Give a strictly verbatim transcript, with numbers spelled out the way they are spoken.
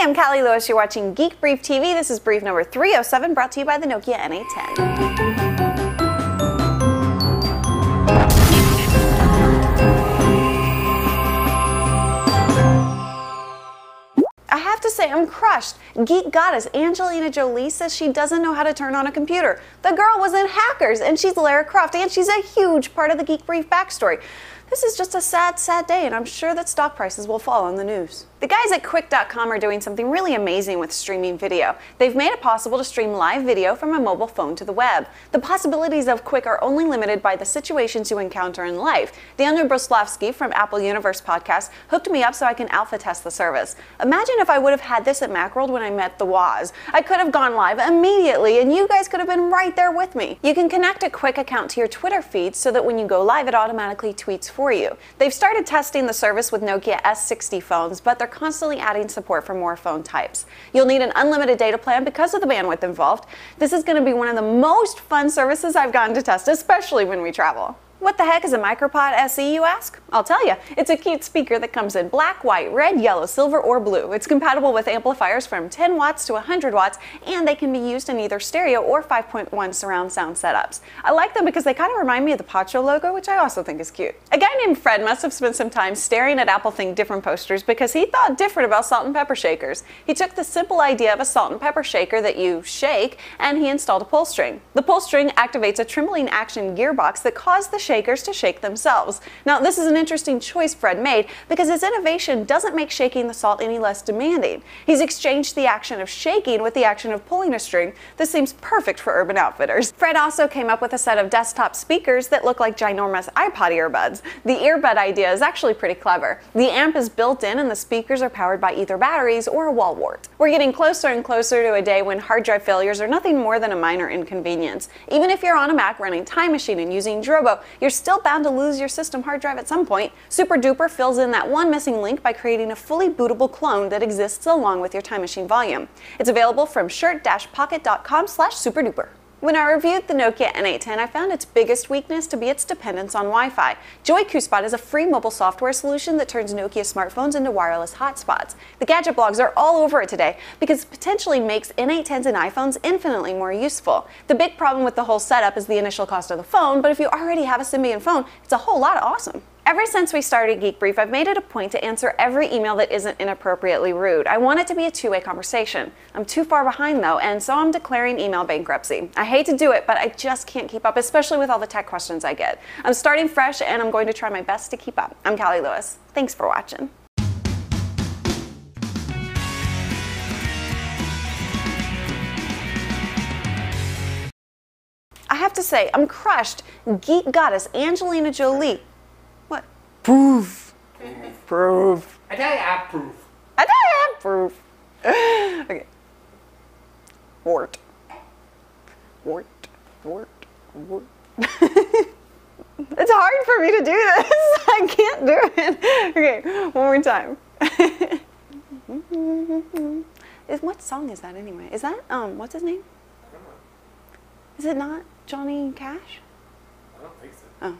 Hi, I'm Callie Lewis. You're watching Geek Brief T V. This is brief number three oh seven, brought to you by the Nokia N eight ten. I have to say, I'm crushed. Geek goddess Angelina Jolie says she doesn't know how to turn on a computer. The girl was in Hackers, and she's Lara Croft, and she's a huge part of the Geek Brief backstory. This is just a sad, sad day, and I'm sure that stock prices will fall on the news. The guys at Quick dot com are doing something really amazing with streaming video. They've made it possible to stream live video from a mobile phone to the web. The possibilities of Quick are only limited by the situations you encounter in life. Daniel Broslavsky from Apple Universe Podcast hooked me up so I can alpha test the service. Imagine if I would have had this at Macworld when I met the Woz. I could have gone live immediately, and you guys could have been right there with me. You can connect a Quick account to your Twitter feed so that when you go live, it automatically tweets for you. They've started testing the service with Nokia S sixty phones, but they're constantly adding support for more phone types. You'll need an unlimited data plan because of the bandwidth involved. This is going to be one of the most fun services I've gotten to test, especially when we travel. What the heck is a Micropod S E, you ask? I'll tell you. It's a cute speaker that comes in black, white, red, yellow, silver, or blue. It's compatible with amplifiers from ten watts to one hundred watts, and they can be used in either stereo or five point one surround sound setups. I like them because they kind of remind me of the Paco logo, which I also think is cute. A guy named Fred must have spent some time staring at Apple Think Different posters because he thought different about salt and pepper shakers. He took the simple idea of a salt and pepper shaker that you shake, and he installed a pull string. The pull string activates a trembling action gearbox that caused the shakers to shake themselves. Now, this is an interesting choice Fred made because his innovation doesn't make shaking the salt any less demanding. He's exchanged the action of shaking with the action of pulling a string. This seems perfect for Urban Outfitters. Fred also came up with a set of desktop speakers that look like ginormous iPod earbuds. The earbud idea is actually pretty clever. The amp is built in and the speakers are powered by either batteries or a wall wart. We're getting closer and closer to a day when hard drive failures are nothing more than a minor inconvenience. Even if you're on a Mac running Time Machine and using Drobo, you're still bound to lose your system hard drive at some point. SuperDuper fills in that one missing link by creating a fully bootable clone that exists along with your Time Machine volume. It's available from shirt dash pocket dot com slash superduper. When I reviewed the Nokia N eight ten, I found its biggest weakness to be its dependence on Wi-Fi. JoikuSpot is a free mobile software solution that turns Nokia smartphones into wireless hotspots. The gadget blogs are all over it today because it potentially makes N eight tens and iPhones infinitely more useful. The big problem with the whole setup is the initial cost of the phone, but if you already have a Symbian phone, it's a whole lot of awesome. Ever since we started Geek Brief, I've made it a point to answer every email that isn't inappropriately rude. I want it to be a two-way conversation. I'm too far behind, though, and so I'm declaring email bankruptcy. I hate to do it, but I just can't keep up, especially with all the tech questions I get. I'm starting fresh, and I'm going to try my best to keep up. I'm Callie Lewis. Thanks for watching. I have to say, I'm crushed. Geek goddess Angelina Jolie. Proof. Proof. I tell you, I have proof. I tell you, I have proof. Okay. Wart. Wart. Wart. Wart. It's hard for me to do this. I can't do it. Okay, one more time. Is what song is that anyway? Is that um what's his name? I don't know. Is it not Johnny Cash? I don't think so. Oh.